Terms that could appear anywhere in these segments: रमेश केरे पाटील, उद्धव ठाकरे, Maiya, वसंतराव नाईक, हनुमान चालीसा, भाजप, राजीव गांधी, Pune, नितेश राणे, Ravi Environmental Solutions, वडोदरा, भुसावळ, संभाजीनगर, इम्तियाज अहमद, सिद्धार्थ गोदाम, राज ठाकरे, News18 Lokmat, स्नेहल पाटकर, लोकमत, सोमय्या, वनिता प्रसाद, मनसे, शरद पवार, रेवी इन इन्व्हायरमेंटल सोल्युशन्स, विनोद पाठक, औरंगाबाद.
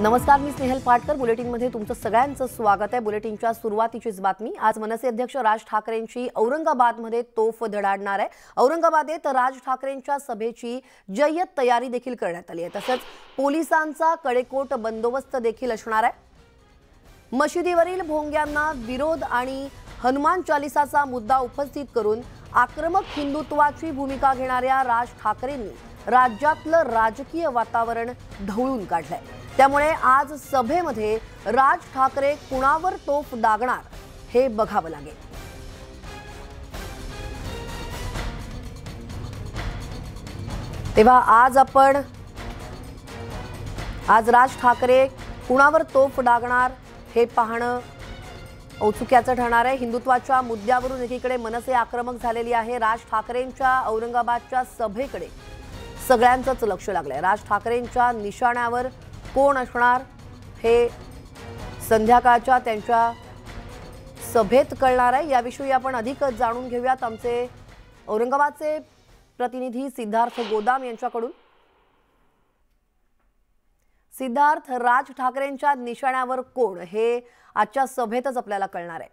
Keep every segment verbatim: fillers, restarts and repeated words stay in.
नमस्कार, मी स्नेहल पाटकर। बुलेटिन मध्ये तुमचं सगळ्यांचं स्वागत आहे। बुलेटिनच्या सुरुवातीचीच बातमी। आज मनसे अध्यक्ष राज ठाकरेंची औरंगाबाद मध्ये तोफ धडाडणार आहे। औरंगाबादेत राज ठाकरेंच्या सभेची जय्यत तयारी देखील करण्यात आली आहे। तसंच पोलिसांचा कडेकोट बंदोबस्त देखील असणार आहे। मशिदीवरील भोंग्यांना विरोध आणि हनुमान चालीसाचा मुद्दा उपस्थित करून आक्रमक हिंदुत्वाची भूमिका घेणाऱ्या राज ठाकरेंनी राज्यातलं राजकीय वातावरण ढवळून काढलंय। त्यामुळे आज सभेमध्ये राज ठाकरे कुणावर तोफ दागणार हे बघावं लागेल। तेव्हा आज आपण आज राज ठाकरे कुणावर तोफ दागणार हे पाहणं औत्सुक्याचं ठरणार आहे। हिंदुत्वाच्या मुद्द्यावरून एकीकडे मनसे आक्रमक झालेली आहे। राज ठाकरेंच्या औरंगाबादच्या सभेकडे सगळ्यांचंच लक्ष लागलंय। राज ठाकरेंच्या निशाण्यावर कोण असणार हे संध्याकाळच्या त्यांच्या सभेत कळणार आहे। याविषयी आपण अधिक जाणून घेऊयात आमचे औरंगाबादचे प्रतिनिधी सिद्धार्थ गोदाम यांच्याकडून। सिद्धार्थ, राज ठाकरेंच्या निशाण्यावर कोण हे आजच्या सभेतच आपल्याला कळणार आहे।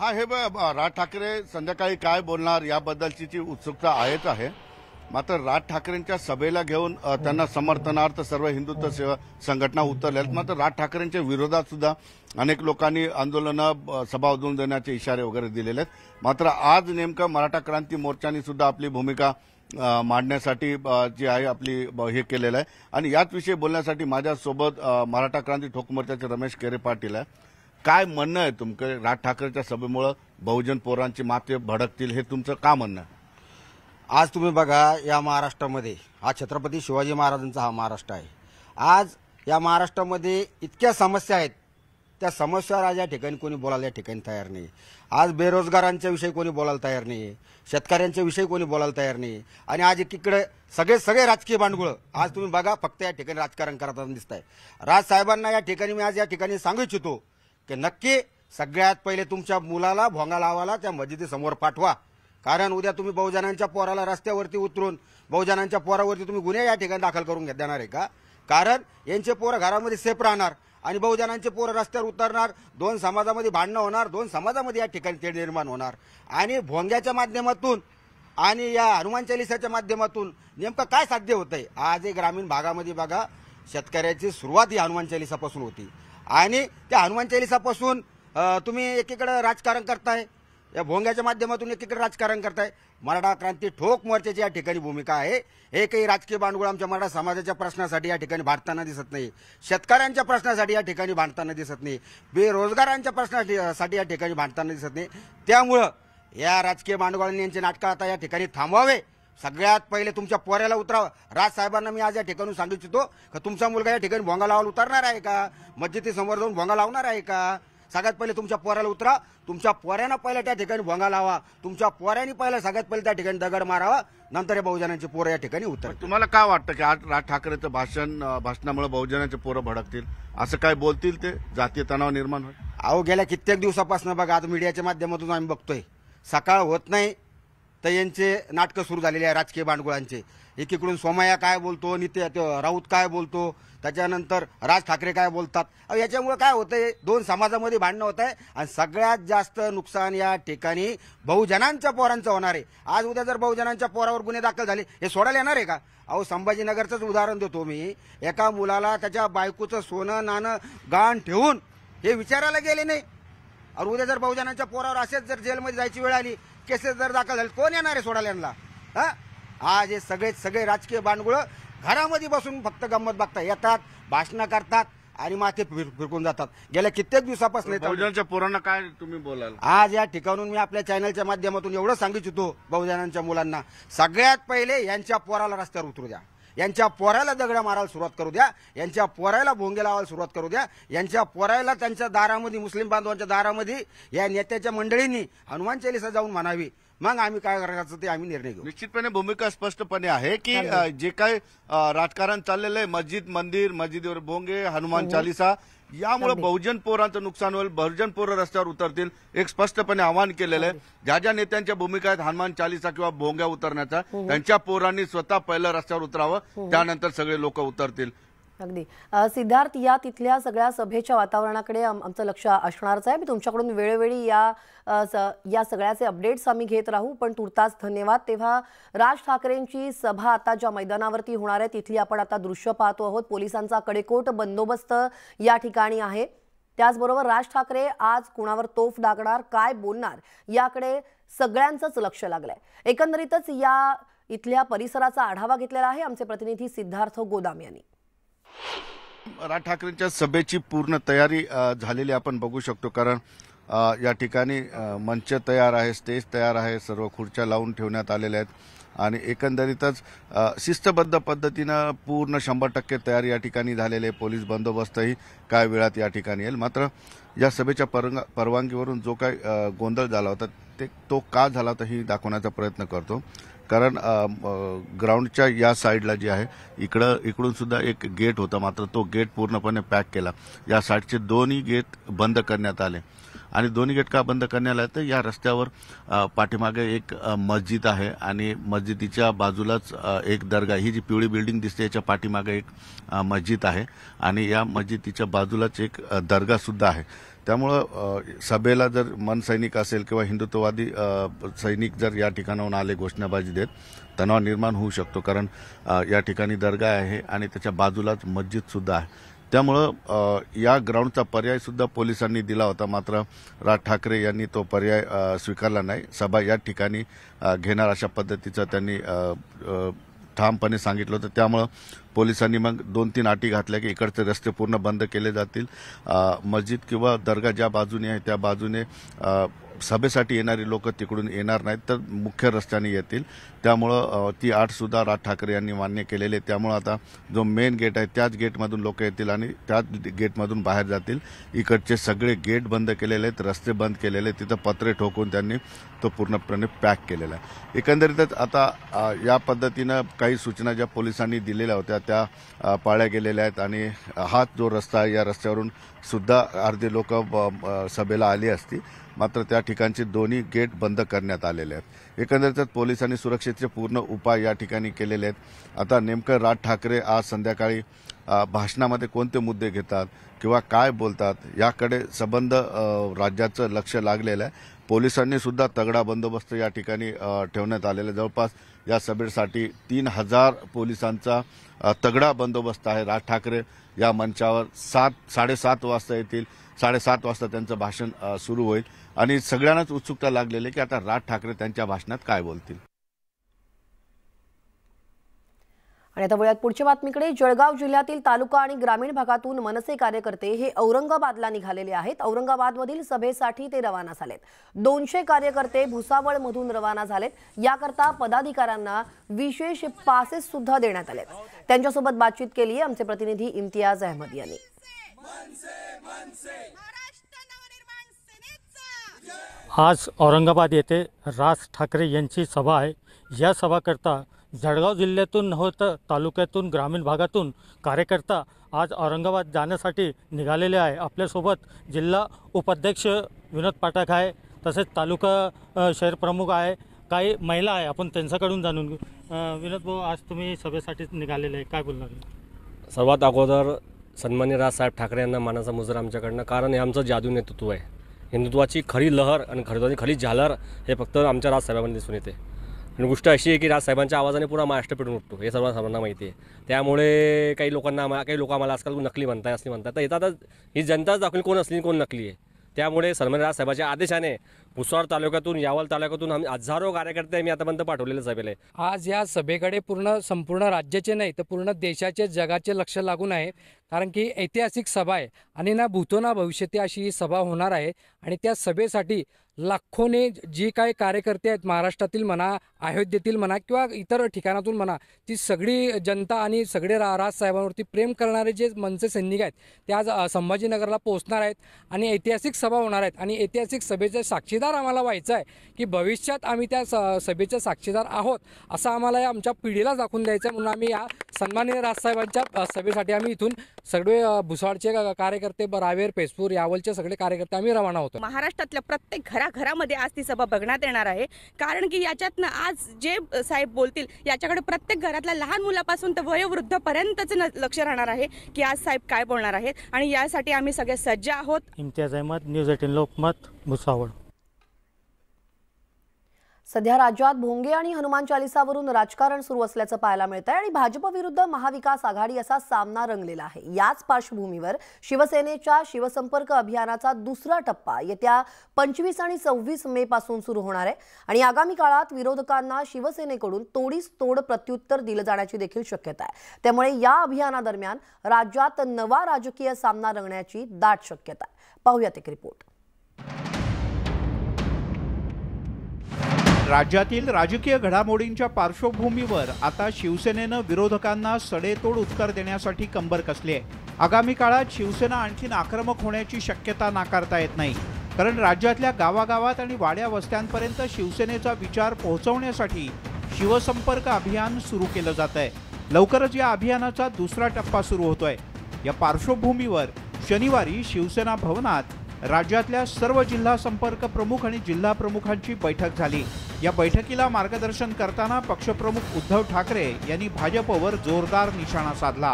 हाँ, हे राज ठाकरे संध्याकाळी काय बोलणार याबद्दलची जी उत्सुकता आहेच आहे। मात्र राज ठाकरेंच्या सभेला घेऊन त्यांना समर्थनार्थ सर्व हिंदुत्व सेवा संघटना उतरल्यात। मात्र राज ठाकरेंच्या विरोधात सुद्धा अनेक लोकांनी आंदोलनं, सभा उधळून देण्याचे इशारे वगैरे दिलेले आहेत। मात्र आज नेमका मराठा क्रांती मोर्चाने सुद्धा आपली भूमिका मांडण्यासाठी जी आहे आपली हे केलेलं आहे। आणि याच विषयी बोलण्यासाठी माझ्यासोबत मराठा क्रांती ठोक मोर्चाचे रमेश केरे पाटील आहे। काय म्हणणं आहे तुमचं? राज ठाकरेंच्या सभेमुळे बहुजन पोरांची माते भडकतील हे तुमचं का म्हणणं? आज तुम्ही बघा, या महाराष्ट्रामध्ये हा छत्रपती शिवाजी महाराजांचा हा महाराष्ट्र आहे। आज या महाराष्ट्रामध्ये इतक्या समस्या आहेत, त्या समस्यावर आज या ठिकाणी कोणी बोलायला या ठिकाणी तयार नाही। आज बेरोजगारांच्या विषयी कोणी बोलायला तयार नाही, शेतकऱ्यांच्या विषयी कोणी बोलायला तयार नाही। आणि आज एकीकडे सगळे सगळे राजकीय भांडगुळं आज तुम्ही बघा फक्त या ठिकाणी राजकारण करताना दिसत आहे। राज साहेबांना या ठिकाणी मी आज या ठिकाणी सांगू इच्छितो की नक्की सगळ्यात पहिले तुमच्या मुलाला भोंगा लावायला त्या मस्जिदीसमोर पाठवा। कारण उद्या तुम्ही बहुजनांच्या पोराला रस्त्यावरती उतरून बहुजनांच्या पोरावरती तुम्ही गुन्हे या ठिकाणी दाखल करून देणार आहे का? कारण यांचे पोरं घरामध्ये सेफ राहणार आणि बहुजनांचे पोरं रस्त्यावर उतरणार, दोन समाजामध्ये भांडणं होणार, दोन समाजामध्ये या ठिकाणी तेढ निर्माण होणार। आणि भोंग्याच्या माध्यमातून आणि या हनुमान चालिसाच्या माध्यमातून नेमकं काय साध्य होतंय? आज ग्रामीण भागामध्ये बघा शेतकऱ्याची सुरुवात ही हनुमान चालिसापासून होती आणि त्या हनुमान चालिसापासून तुम्ही एकीकडे राजकारण करताय, या भोंग्याच्या माध्यमातून एकीकडे राजकारण करताय। मराठा क्रांती ठोक मोर्चाची या ठिकाणी भूमिका आहे। हे काही राजकीय भांडवळ आमच्या मराठा समाजाच्या प्रश्नासाठी या ठिकाणी भांडताना दिसत नाही, शेतकऱ्यांच्या प्रश्नासाठी या ठिकाणी भांडताना दिसत नाही, बेरोजगारांच्या प्रश्नासाठी या ठिकाणी भांडताना दिसत नाही। त्यामुळं या राजकीय भांडवळांनी यांचे नाटकं आता या ठिकाणी थांबवावे। सगळ्यात पहिले तुमच्या पोऱ्याला उतरावा। राज साहेबांना मी आज या ठिकाणी सांगू इच्छितो का तुमचा मुलगा या ठिकाणी भोंगा लावायला उतरणार आहे का? मस्जिदीसमोर जाऊन भोंगा लावणार आहे का? सगळ्यात पहिले तुमच्या पोऱ्याला उतरा, तुमच्या पोऱ्यानं पहिल्या त्या ठिकाणी भोंगा लावा, तुमच्या पोऱ्याने पहिला सगळ्यात पहिले त्या ठिकाणी दगड मारावा, नंतर या बहुजनांची पोरं या ठिकाणी उतर। तुम्हाला काय वाटतं की आज राज ठाकरेंचं भाषण भाषणामुळे बहुजनांचे पोरं भडकतील, असं काय बोलतील ते? जातीय तणाव निर्माण होईल? अहो गेल्या कित्येक दिवसापासून बघा, आज मीडियाच्या माध्यमातून आम्ही बघतोय सकाळ होत नाही तर यांचे नाटकं सुरू झालेले आहे राजकीय भांडगुळांचे। एकीकडून सोमय्या काय बोलतो, निते राऊत काय बोलतो, त्याच्यानंतर राज ठाकरे काय बोलतात। याच्यामुळे काय होतंय? दोन समाजामध्ये भांडणं होत आहे आणि सगळ्यात जास्त नुकसान या ठिकाणी बहुजनांच्या पोरांचं होणार आहे। आज उद्या जर बहुजनांच्या पोरावर गुन्हे दाखल झाले हे सोडायला येणार आहे का? अहो संभाजीनगरचंच उदाहरण देतो मी। एका मुलाला त्याच्या बायकोचं सोनं नाणं गहाण ठेवून हे विचारायला गेले नाही आणि उद्या जर बहुजनांच्या पोरावर असेच जर जेलमध्ये जायची वेळ आली, केसेस जर दाखल झाले, कोण येणार आहे सोडायला यांना? हां, आज हे सगळे सगळे राजकीय भांडगुळं घरामध्ये बसून फक्त गंमत बघता येतात, भाषणं करतात आणि माथे फिरकून जातात। गेल्या कित्येक दिवसापासून बहुजनांच्या पोरांना काय तुम्ही बोलाल? आज या ठिकाणून मी आपल्या चॅनलच्या माध्यमातून एवढं सांगू इच्छितो बहुजनांच्या मुलांना, सगळ्यात पहिले यांच्या पोराला रस्त्यावर उतरू द्या, यांच्या पोराला दगड मारायला सुरुवात करू द्या, यांच्या पोराला भोंगे लावायला सुरुवात करू द्या, यांच्या पोराला त्यांच्या दारामध्ये मुस्लिम बांधवांच्या दारामध्ये या नेत्याच्या मंडळींनी हनुमान चालिसा जाऊन म्हणावी। मग आम्ही काय करायचं ते आम्ही निर्णय घेऊ। निश्चितपणे भूमिका स्पष्टपणे आहे की जे काय राजकारण चाललेलं आहे, मस्जिद मंदिर, मस्जिदीवर भोंगे, हनुमान चालिसा यामुळे बहुजन पोरांचं नुकसान होईल, बहुजन पोरं रस्त्यावर उतरतील एक स्पष्टपणे आवाहन केलेलं आहे। ज्या ज्या नेत्यांच्या भूमिका आहेत हनुमान चालीसा किंवा भोंग्या उतरण्याचा, त्यांच्या पोरांनी स्वतः पहिलं रस्त्यावर उतरावं, त्यानंतर सगळे लोक उतरतील। अगदी सिद्धार्थ, या तिथल्या सगळ्या सभेच्या वातावरणाकडे आमचं लक्ष असणारच आहे। मी तुमच्याकडून वेळोवेळी या या सगळ्याचे अपडेट्स आम्ही घेत राहू, पण तुर्तास धन्यवाद। तेव्हा राज ठाकरेंची सभा आता ज्या मैदानावरती होणार आहे तिथली आपण आता दृश्य पाहतो आहोत। पोलिसांचा कडेकोट बंदोबस्त या ठिकाणी आहे। त्याचबरोबर राज ठाकरे आज कुणावर तोफ डागणार, काय बोलणार, याकडे सगळ्यांचंच लक्ष लागलंय। एकंदरीतच या इथल्या परिसराचा आढावा घेतलेला आहे आमचे प्रतिनिधी सिद्धार्थ गोदाम यांनी। राज ठाकरेंच्या सभेची पूर्ण तयारी झालेली आपण बघू शकतो, कारण या ठिकाणी मंच तयार आहे, स्टेज तयार आहे, सर्व खुर्च्या लावून ठेवण्यात आलेल्या आहेत आणि एकंदरीतच शिस्तबद्ध पद्धतीनं पूर्ण शंभर टक्के तयारी या ठिकाणी झालेली आहे। पोलीस बंदोबस्तही काही वेळात या ठिकाणी येईल। मात्र या सभेच्या परवानगीवरून जो काही गोंधळ झाला होता ते तो का झाला होता हे दाखवण्याचा प्रयत्न करतो, कारण ग्राउंडच्या या साईडला जे आहे इकडं इकडून सुद्धा एक गेट होता, मात्र तो गेट पूर्णपणे पॅक केला। या साईडचे दोन्ही गेट बंद करण्यात आले आणि दोन्ही गेट का बंद करण्यात आले तर या रस्त्यावर पाठीमागे एक मस्जिद आहे आणि मस्जिदीच्या बाजूलाच एक दर्गा, ही जी पिवळी बिल्डिंग दिसते याच्या पाठीमागे एक मस्जिद आहे आणि या मस्जिदीच्या बाजूलाच एक दर्गासुद्धा आहे। त्यामुळे सभेला जर मनसैनिक असेल किंवा हिंदुत्ववादी सैनिक जर या ठिकाणाहून आले घोषणाबाजी देत तणाव निर्माण होऊ शकतो, कारण या ठिकाणी दर्गा आहे आणि त्याच्या बाजूलाच मस्जिदसुद्धा आहे। त्यामुळे या ग्राउंडचा पर्यायसुद्धा पोलिसांनी दिला होता, मात्र राज ठाकरे यांनी तो पर्याय स्वीकारला नाही। सभा या ठिकाणी घेणार अशा पद्धतीचं त्यांनी ठामपणे सांगितलं होतं। त्यामुळे पोलिसांनी मग दोन तीन अटी घातल्या की इकडचे रस्ते पूर्ण बंद केले जातील, मस्जिद किंवा दर्गा ज्या बाजूने आहे त्या बाजूने सभेसाठी येणारी लोक तिकडून येणार नाहीत तर मुख्य रस्त्याने येतील। त्यामुळं ती आठसुद्धा राज ठाकरे यांनी मान्य केलेली आहे। त्यामुळं आता जो मेन गेट आहे त्याच गेटमधून लोक येतील आणि त्याच गेटमधून बाहेर जातील। इकडचे सगळे गेट बंद केलेले आहेत, रस्ते बंद केलेले आहेत, तिथं पत्रे ठोकून त्यांनी तो पूर्णपणे पॅक केलेला आहे। एकंदरीतच आता या पद्धतीनं काही सूचना ज्या पोलिसांनी दिलेल्या होत्या त्या पाळल्या गेलेल्या आहेत आणि हाच जो रस्ता आहे या रस्त्यावरून सुद्धा अर्धे लोक सभेला आली असती, मात्र त्या ठिकाणचे दोन्ही गेट बंद करण्यात आलेले आहेत। एकंदरीतच पोलिसांनी सुरक्षेचे पूर्ण उपाय या ठिकाणी केलेले आहेत। आता नेमकं राज ठाकरे आज संध्याकाळी भाषणामध्ये कोणते मुद्दे घेतात किंवा काय बोलतात याकडे संबंध राज्याचं लक्ष लागलेलं आहे। पोलिसांनी सुद्धा तगडा बंदोबस्त या ठिकाणी ठेवण्यात आलेला आहे। जवळपास या सभेसाठी तीन हजार पोलिसांचा तगडा बंदोबस्त आहे। राज ठाकरे या मंचावर सात साडेसात वाजता येतील, साडेसात वाजता त्यांचं भाषण सुरू होईल आणि सगळ्यांनाच उत्सुकता लागलेली की आता राज ठाकरे त्यांच्या भाषणात काय बोलतील। आणि आता वळूयात पुढच्या बातमीकडे। जळगाव जिल्ह्यातील तालुका आणि ग्रामीण भागातून मनसे कार्यकर्ते हे औरंगाबादला निघालेले आहेत। औरंगाबादमधील सभेसाठी ते रवाना झालेत। दोनशे कार्यकर्ते भुसावळमधून रवाना झालेत। याकरता पदाधिकाऱ्यांना विशेष पासेस सुद्धा देण्यात आलेत। त्यांच्यासोबत बातचीत केली आहे आमचे प्रतिनिधी इम्तियाज अहमद यांनी। आज औरंगाबाद येथे राज ठाकरे यांची सभा आहे। या सभाकरता जळगाव जिल्ह्यातून होत तालुक्यातून ग्रामीण भागातून कार्यकर्ता आज औरंगाबाद जाण्यासाठी निघालेले आहे। आपल्यासोबत जिल्हा उपाध्यक्ष विनोद पाठक आहे, तसेच तालुका शहर प्रमुख आहे, काही महिला आहे, आपण त्यांच्याकडून जाणून घेऊ। विनोद भाऊ, आज तुम्ही सभेसाठी निघालेले आहे, काय बोलणार? सर्वात अगोदर सन्माननीय राजसाहेब ठाकरे यांना मानाचा मुजरा आमच्याकडनं, कारण हे आमचं जादू नेतृत्व आहे। हिंदुत्वाची खरी लहर आणि खरी खरी झालर हे फक्त आमच्या राजसाहेबांना दिसून येते। आणि गोष्ट अशी आहे की राजसाहेबांच्या आवाजाने पुरा महाराष्ट्र पेटून उठतो, हे सर्व सर्वांना माहिती आहे। त्यामुळे काही लोकांना काही लोक आम्हाला आजकाल नकली म्हणताय असली म्हणतात, तर येतात ही जनताच दाखवली कोण असली कोण नकली आहे। त्यामुळे सन्माननीय राजसाहेबांच्या आदेशाने भुसावळ तालुक्यातून यावल तालुक्यातून आम्ही हजारो कार्यकर्ते आम्ही आतापर्यंत पाठवलेले सभेला आहे। आज या सभेकडे पूर्ण संपूर्ण राज्याचे नाही तर पूर्ण देशाचे जगाचे लक्ष लागून आहे, कारण की ऐतिहासिक सभा आहे आणि ना भूतो ना भविष्यते अशी ही सभा होणार आहे। आणि त्या सभेसाठी लाखोने जी काही कार्यकर्ते आहेत महाराष्ट्रातील म्हणा, अयोध्येतील म्हणा किंवा इतर ठिकाणातून म्हणा, ती सगळी जनता आणि सगळे रा राजसाहेबांवरती प्रेम करणारे जे मनसे सैनिक आहेत ते आज संभाजीनगरला पोहोचणार आहेत आणि ऐतिहासिक सभा होणार आहेत। आणि ऐतिहासिक सभेचे साक्षीदार आम्हाला व्हायचं आहे की भविष्यात आम्ही त्या स सभेचे साक्षीदार आहोत असं आम्हाला आमच्या पिढीला दाखवून द्यायचं आहे, म्हणून आम्ही या सन्माननीय राजसाहेबांच्या सभेसाठी आम्ही इथून सगळे भुसाडचे कार्यकर्ते रावेर पेसपूर यावलचे सगळे कार्यकर्ते आम्ही रवाना होतो। महाराष्ट्रातल्या प्रत्येक घराघरामध्ये आज ती सभा बघण्यात येणार आहे, कारण की याच्यातन आज जे साहेब बोलतील याच्याकडे प्रत्येक घरातला लहान मुलापासून ते वयोवृद्धपर्यंतच लक्ष राहणार आहे की आज साहेब काय बोलणार आहेत आणि यासाठी आम्ही सगळे सज्ज आहोत। इम्तियाज अहमद, न्यूज अठरा लोकमत, भुसावळ। सध्या राज्यात भोंगे आणि हनुमान चालीसावरून राजकारण सुरू असल्याचं पाहायला मिळतंय आणि भाजप विरुद्ध महाविकास आघाडी असा सामना रंगलेला आहे। याच पार्श्वभूमीवर शिवसेनेच्या शिवसंपर्क अभियानाचा दुसरा टप्पा येत्या पंचवीस आणि सव्वीस मे पासून सुरू होणार आहे आणि आगामी काळात विरोधकांना शिवसेनेकडून तोडीस तोड प्रत्युत्तर दिलं जाण्याची देखील शक्यता आहे। त्यामुळे या अभियानादरम्यान राज्यात नवा राजकीय सामना रंगण्याची दाट शक्यता आहे। पाहूयात एक रिपोर्ट। राज्यातील राजकीय घडामोडींच्या पार्श्वभूमीवर आता शिवसेनेनं विरोधकांना सडेतोड उत्तर देण्यासाठी कंबर कसली आहे। आगामी काळात शिवसेना आणखीन आक्रमक होण्याची शक्यता नाकारता येत नाही, कारण राज्यातल्या गावागावात आणि वाड्या वस्त्यांपर्यंत शिवसेनेचा विचार पोहोचवण्यासाठी शिवसंपर्क अभियान सुरू केलं जात आहे। लवकरच या अभियानाचा दुसरा टप्पा सुरू होतोय। या पार्श्वभूमीवर शनिवारी शिवसेना भवनात राज्यातल्या सर्व जिल्हा संपर्क प्रमुख आणि जिल्हा प्रमुखांची बैठक झाली। या बैठकीला मार्गदर्शन करताना पक्षप्रमुख उद्धव ठाकरे यांनी भाजपवर जोरदार निशाणा साधला।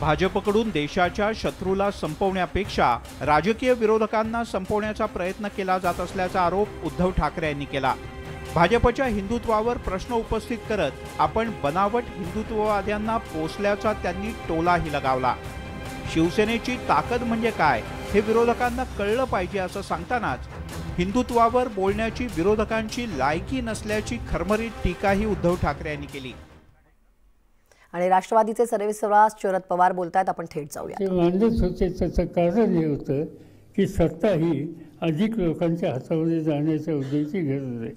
भाजपकडून देशाच्या शत्रूला संपवण्यापेक्षा राजकीय विरोधकांना संपवण्याचा प्रयत्न केला जात असल्याचा आरोप उद्धव ठाकरे यांनी केला। भाजपच्या हिंदुत्वावर प्रश्न उपस्थित करत आपण बनावट हिंदुत्ववाद्यांना पोसल्याचा त्यांनी टोलाही लगावला। शिवसेनेची ताकद म्हणजे काय हे विरोधकांना कळलं पाहिजे असं सांगतानाच हिंदुत्वावर बोलण्याची विरोधकांची लायकी नसल्याची खरमरीत टीकाही उद्धव ठाकरे यांनी केली। आणि राष्ट्रवादीचे सर्वेसर्वा शरद पवार बोलतात, आपण थेट जाऊया। मानलेच होते त्याचं कारण हे होतं की सत्ता ही अधिक लोकांच्या हातामध्ये जाण्याच्या उद्देशाची गरज आहे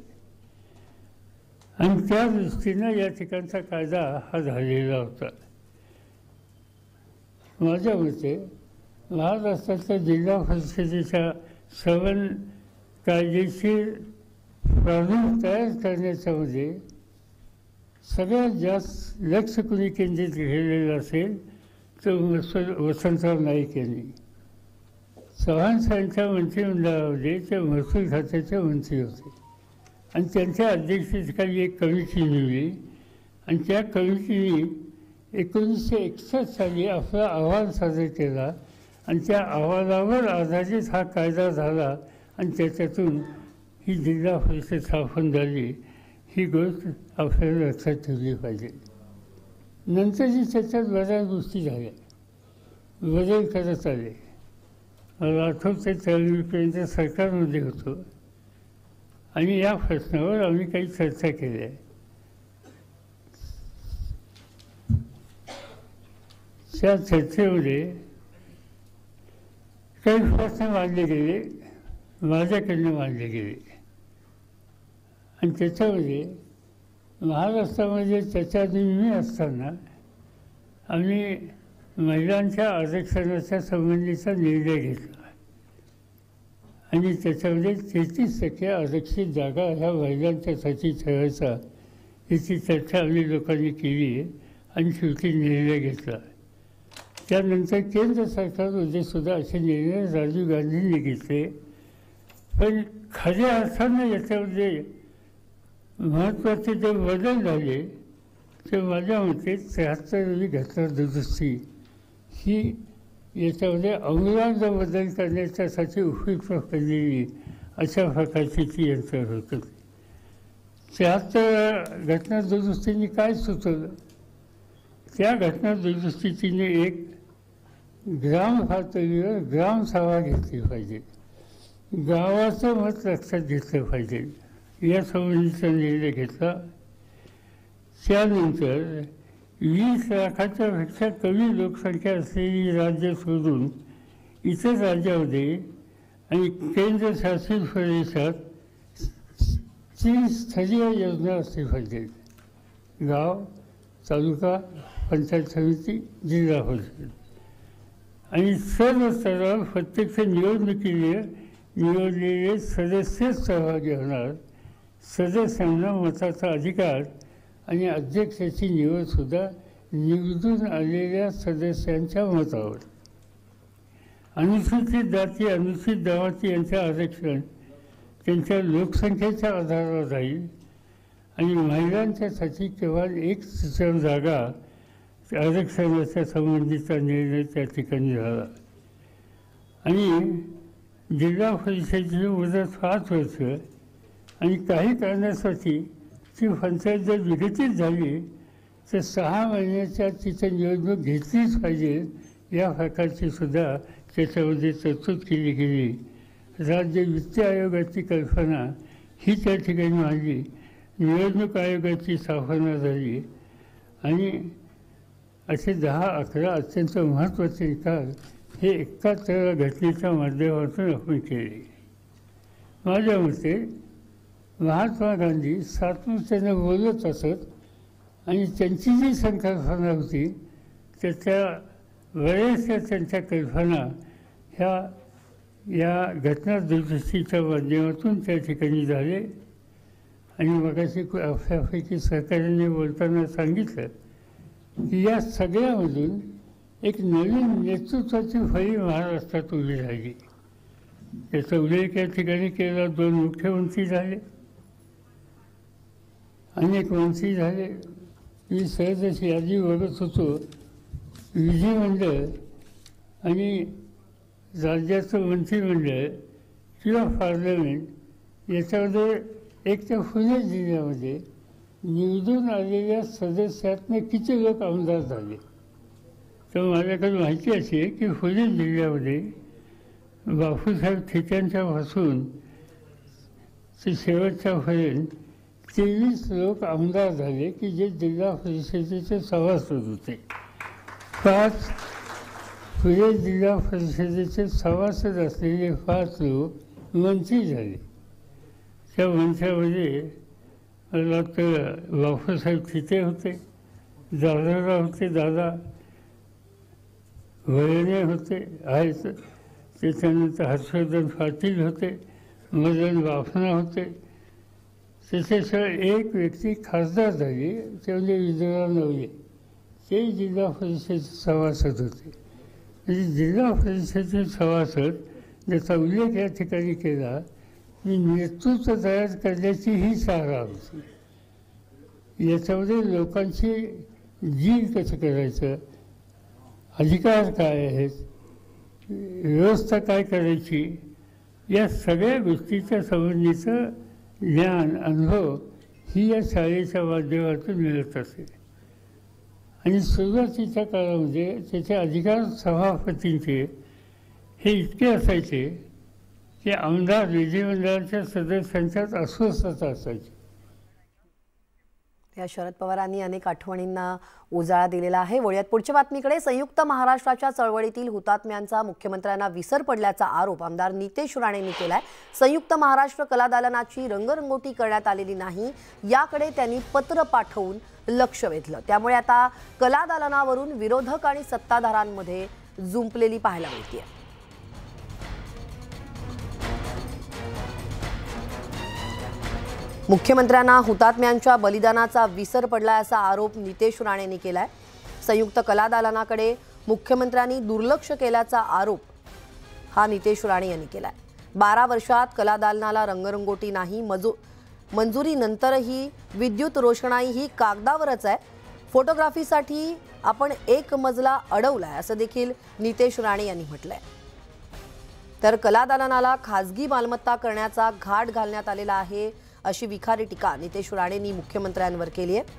आणि त्या दृष्टीनं या ठिकाणचा कायदा हा झालेला होता। माझ्या मते महाराष्ट्रातल्या जिल्हा परिषदेच्या श्रवण कायदेशीर प्रारूप तयार करण्याच्यामध्ये सगळ्यात जास्त लक्ष कोणी केंद्रित केलेलं असेल तर वसंतराव नाईक यांनी। चव्हाण साहेबांच्या मंत्रिमंडळामध्ये ते महसूल खात्याचे मंत्री होते आणि त्यांच्या अध्यक्षतेखाली एक कमिटी नेमली आणि त्या कमिटीने एकोणीसशे एकसष्ट साली आपला अहवाल सादर केला आणि त्या अहवालावर आधारित हा कायदा झाला आणि त्याच्यातून ही जिल्हा परिषद स्थापन झाली। ही गोष्ट आपल्याला लक्षात ठेवली पाहिजे। नंतरही त्याच्यात बऱ्याच गोष्टी झाल्या, बदल करत आले। मला आठवते त्यावेळीपर्यंत सरकारमध्ये होतो आणि या प्रश्नावर आम्ही काही चर्चा केल्या। त्या चर्चेमध्ये काही प्रश्न मांडले गेले, माझ्याकडनं मांडले गेले आणि त्याच्यामध्ये महाराष्ट्रामध्ये त्याच्याआधी मी असताना आम्ही महिलांच्या आरक्षणाच्या संबंधीचा निर्णय घेतला आणि त्याच्यामध्ये तेहतीस टक्के आरक्षित जागा ह्या महिलांच्यासाठी ठेवायचा याची चर्चा आम्ही लोकांनी केली आणि शेवटी निर्णय घेतला। त्यानंतर केंद्र सरकारमध्ये सुद्धा असे निर्णय राजीव गांधींनी घेतले, पण खऱ्या अर्थानं याच्यामध्ये महत्त्वाचे जे बदल झाले ते माझ्या मते त्र्याहत्तरावी घटना दुरुस्ती ही याच्यामध्ये अमूलाग्र बदल करण्याच्यासाठी उपयुक्त पडलेली अशा प्रकारची ती यंत्र होतं। त्र्याहत्तर घटना दुरुस्तीने काय सुचवलं? त्या घटना दुरुस्तीने एक ग्राम पातळीवर ग्रामसभा घेतली पाहिजे, गावाचं मत लक्षात घेतलं पाहिजे यासंबंधीचा निर्णय घेतला। त्यानंतर वीस लाखाच्यापेक्षा कमी लोकसंख्या असलेली राज्य सोडून इतर राज्यामध्ये आणि केंद्रशासित प्रदेशात तीन स्थलीय योजना असली पाहिजे, गाव तालुका पंचायत समिती जिल्हा परिषद आणि सर्व स्तरावर प्रत्यक्ष निवडणुकीने निवडलेले सदस्य सहभागी होणार। सदस्यांना मताचा अधिकार आणि अध्यक्षाची निवडसुद्धा निवडून आलेल्या सदस्यांच्या मतावर अनुसूचित जाती अनुसूचित जमाती यांचे आरक्षण त्यांच्या लोकसंख्येच्या आधारावर राहील आणि महिलांच्यासाठी केवळ एक तृतीयांश जागा आरक्षणाच्या संबंधीचा निर्णय त्या ठिकाणी झाला। आणि जिल्हा परिषदेची मुदत पाच वर्ष आणि काही कारणासाठी ती पंचायत जर विघटित झाली तर सहा महिन्याच्या तिथे निवडणूक घेतलीच पाहिजे या प्रकारची सुद्धा त्याच्यामध्ये तरतूद केली गेली। राज्य वित्त आयोगाची कल्पना ही त्या ठिकाणी मांडली, निवडणूक आयोगाची स्थापना झाली आणि असे दहा अकरा अत्यंत महत्त्वाचे निकाल हे एकाहत्तराव्या घटनेच्या माध्यमातून आपण केले। माझ्या मते महात्मा गांधी सातत्याने बोलत असत आणि त्यांची जी संकल्पना होती त्याच्या बऱ्याचशा त्यांच्या कल्पना ह्या या घटना दुरुस्तीच्या माध्यमातून त्या ठिकाणी झाले। आणि मगाशी आपल्यापैकी सहकाऱ्यांनी बोलताना सांगितलं की या सगळ्यामधून एक नवीन नेतृत्वाची फळी महाराष्ट्रात उभी राहिली। त्याचा उल्लेख या ठिकाणी केला, दोन मुख्यमंत्री झाले, अनेक मंत्री झाले। मी सहज अशी यादी बघत होतो, विधिमंडळ आणि राज्याचं मंत्रिमंडळ किंवा पार्लमेंट याच्यामध्ये एक तर पुणे जिल्ह्यामध्ये निवडून आलेल्या सदस्यातनं किती लोक आमदार झाले तर माझ्याकडे माहिती अशी आहे की पुणे जिल्ह्यामध्ये बापूसाहेब ठिकाणच्यापासून ते शेवटच्यापर्यंत तेवीस लोक आमदार झाले की जे जिल्हा परिषदेचे सभासद होते। पाच पुणे जिल्हा परिषदेचे सभासद असलेले पाच लोक मंत्री झाले। त्या मंत्र्यामध्ये डॉक्टर बापूसाहेब ठिटे होते, दादाराव होते, दादा वळणे होते आहेत, त्याच्यानंतर हर्षवर्धन पाटील होते, मदन वाफना होते। त्याच्याशिवाय एक व्यक्ती खासदार झाली ते म्हणजे विजयराव नवले, ते जिल्हा परिषदेचे सभासद होते। म्हणजे जिल्हा परिषदेचे सभासद ज्याचा उल्लेख या ठिकाणी केला की नेतृत्व तयार करण्याची ही शाखा होती। याच्यामध्ये लोकांची जीव कसं करायचं, अधिकार काय आहेत, व्यवस्था काय करायची, या सगळ्या गोष्टीच्या संबंधीचं ज्ञान अनुभव ही या शाळेच्या माध्यमातून मिळत असे। आणि सुरुवातीच्या काळामध्ये त्याचे अधिकार सभापतींचे हे इतके असायचे की आमदार विधिमंडळाच्या सदस्यांच्याच अस्वस्थता असायची। या शरद पवारांनी अनेक आठवणींना उजाळा दिलेला आहे। वळूयात पुढच्या बातमीकडे। संयुक्त महाराष्ट्राच्या चळवळीतील हुतात्म्यांचा मुख्यमंत्र्यांना विसर पडल्याचा आरोप आमदार नितेश राणेंनी केलाय। संयुक्त महाराष्ट्र कला दालनाची रंगरंगोटी करण्यात आलेली नाही याकडे त्यांनी पत्र पाठवून लक्ष वेधलं, त्यामुळे आता कला दालनावरून विरोधक आणि सत्ताधाऱ्यांमध्ये जुंपलेली पाहायला मिळते आहे। मुख्यमंत्र्यांना हुतात्म्यांच्या बलिदानाचा विसर पडला असा आरोप नितेश राणेंनी केलाय। संयुक्त कला दालनाकडे मुख्यमंत्र्यांनी दुर्लक्ष केल्याचा आरोप हा नितेश राणे यांनी केलाय। बारा वर्षात कला दालनाला रंगरंगोटी नाही, मजू मंजुरीनंतरही विद्युत रोषणाई ही कागदावरच आहे। फोटोग्राफीसाठी आपण एक मजला अडवलाय असं देखील नितेश राणे यांनी म्हटलंय। तर कला दालनाला खाजगी मालमत्ता करण्याचा घाट घालण्यात आलेला आहे अशी विखारी टीका नितेश राणेंनी मुख्यमंत्र्यांवर केली आहे।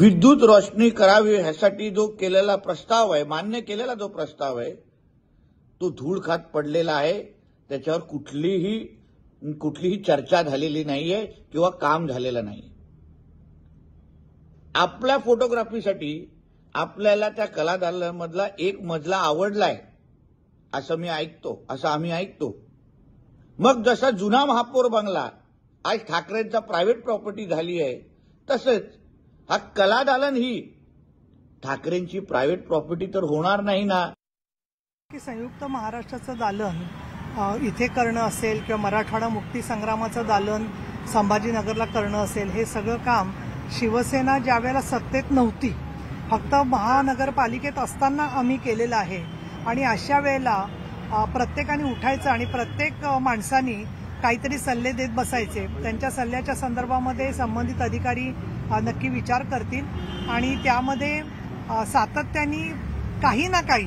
विद्युत रोशनी करावी ह्यासाठी जो केलेला प्रस्ताव आहे, मान्य केलेला जो प्रस्ताव आहे तो धूळ खात पडलेला आहे। त्याच्यावर कुठलीही कुठलीही चर्चा झालेली नाहीये किंवा काम झालेलं नाही। आपल्या फोटोग्राफीसाठी आपल्याला त्या कला दालनामधला एक मजला आवडलाय असं मी ऐकतो असं आम्ही ऐकतो। मग जसा जुना महापौर बंगला आज ठाकरेंचा प्रायव्हेट प्रॉपर्टी झाली आहे, तसेच हा कलादालन ही ठाकरेंची प्रायव्हेट प्रॉपर्टी तर होणार नाही ना। की संयुक्त महाराष्ट्राचं दालन इथे करणं असेल किंवा मराठवाडा मुक्ती संग्रामाचं दालन संभाजीनगरला करणं असेल, हे सगळं काम शिवसेना ज्यावेळेला सत्तेत नव्हती, फक्त महानगरपालिकेत असताना आम्ही केलेलं आहे। आणि अशा वेळेला प्रत्येकाने उठायचं आणि प्रत्येक माणसानी काहीतरी सल्ले देत बसायचे। त्यांच्या सल्ल्याच्या संदर्भामध्ये संबंधित अधिकारी नक्की विचार करतील आणि त्यामध्ये सातत्याने काही ना काही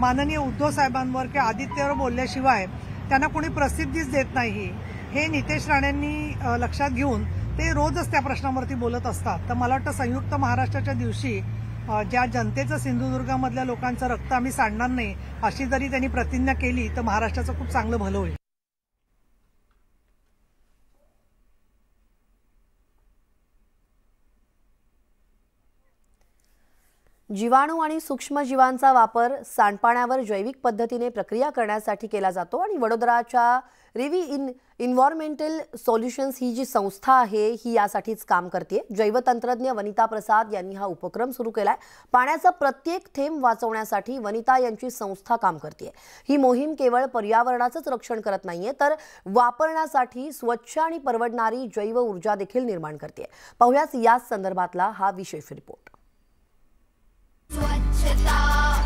माननीय उद्धव साहेबांवर किंवा आदित्यवर बोलल्याशिवाय त्यांना कोणी प्रसिद्धीच देत नाही, हे नितेश राणेंनी लक्षात घेऊन ते रोजच त्या प्रश्नावरती बोलत असतात। तर मला वाटतं संयुक्त महाराष्ट्राच्या दिवशी ज्या जनतेचं सिंधुदुर्गामधल्या लोकांचं रक्त आम्ही सांडणार नाही अशी जरी त्यांनी प्रतिज्ञा केली तर महाराष्ट्राचं खूप चांगलं भलं होईल। जीवाणू आणि सूक्ष्मजीवांचा वापर सांडपाण्यावर जैविक पद्धतीने प्रक्रिया करण्यासाठी केला जातो आणि वडोदराच्या रेवी इन इन्व्हायरमेंटल सोल्युशन्स ही जी संस्था आहे ही यासाठीच काम करते। जैवतंत्रज्ञ वनिता प्रसाद यांनी हा उपक्रम सुरू केलाय। पाण्याचा प्रत्येक थेंब वाचवण्यासाठी वनिता यांची संस्था काम करते। ही मोहीम केवळ पर्यावरणाचंच रक्षण करत नाहीये तर वापरण्यासाठी स्वच्छ आणि परवडणारी जैव ऊर्जा देखील निर्माण करते। पाहुयाच या संदर्भातला हा विशेष रिपोर्ट। स्वच्छता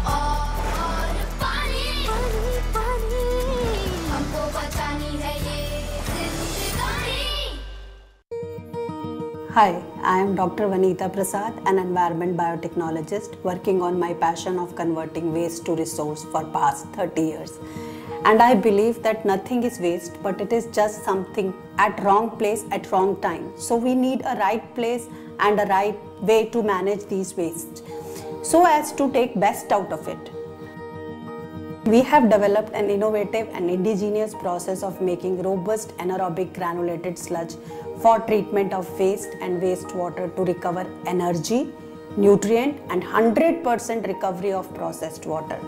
और पानी, पानी, पानी। हमको बचानी है ये जिंदगानी। Hi, I am Doctor Vanita Prasad, an environment biotechnologist working on my passion of converting waste to resource for past thirty years. And I believe that nothing is waste, but it is just something at wrong place at wrong time. So we need a right place and a right way to manage these wastes, so as to take best out of it. We have developed an innovative and indigenous process of making robust anaerobic granulated sludge for treatment of waste and wastewater to recover energy, nutrient and one hundred percent recovery of processed water.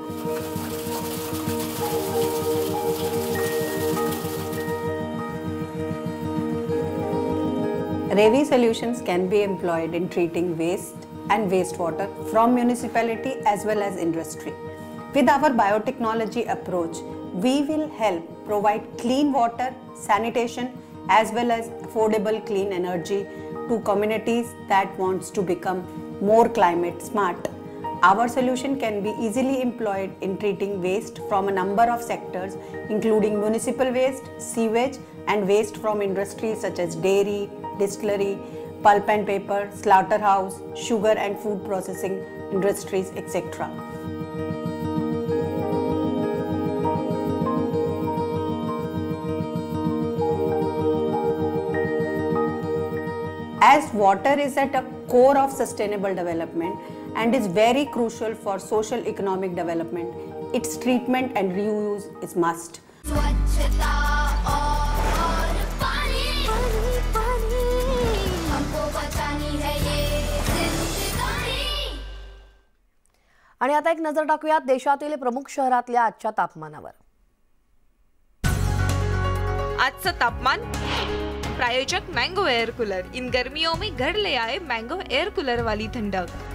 Ravi solutions can be employed in treating waste and wastewater from municipality as well as industry. With our biotechnology approach, we will help provide clean water, sanitation as well as affordable clean energy to communities that wants to become more climate smart. Our solution can be easily employed in treating waste from a number of sectors including municipal waste, sewage and waste from industries such as dairy, distillery, pulp and paper, slaughterhouse, sugar and food processing industries, et cetera. As water is at a core of sustainable development and is very crucial for social economic development, its treatment and reuse is must. आणि आता एक नजर टाकूयात देशातील प्रमुख शहरातल्या आजच्या तापमानावर। आजचं तापमान प्रायोजक मैंगो एयर कूलर, इन गर्मियों में घर ले आए मैंगो एयर कूलर वाली ठंडक।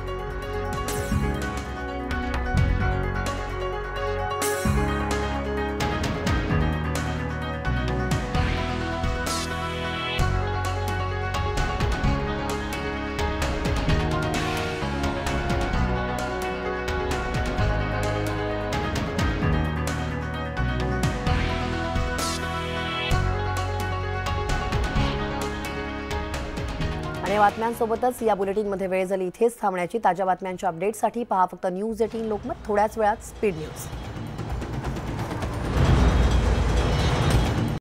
बातम्यांसोबतच या बुलेटिनमध्ये वेळ झाली इथेच थांबण्याची। ताज्या बातम्यांच्या अपडेटसाठी पहा फक्त न्यूज एटीन लोकमत। थोड्याच वेळात स्पीड न्यूज।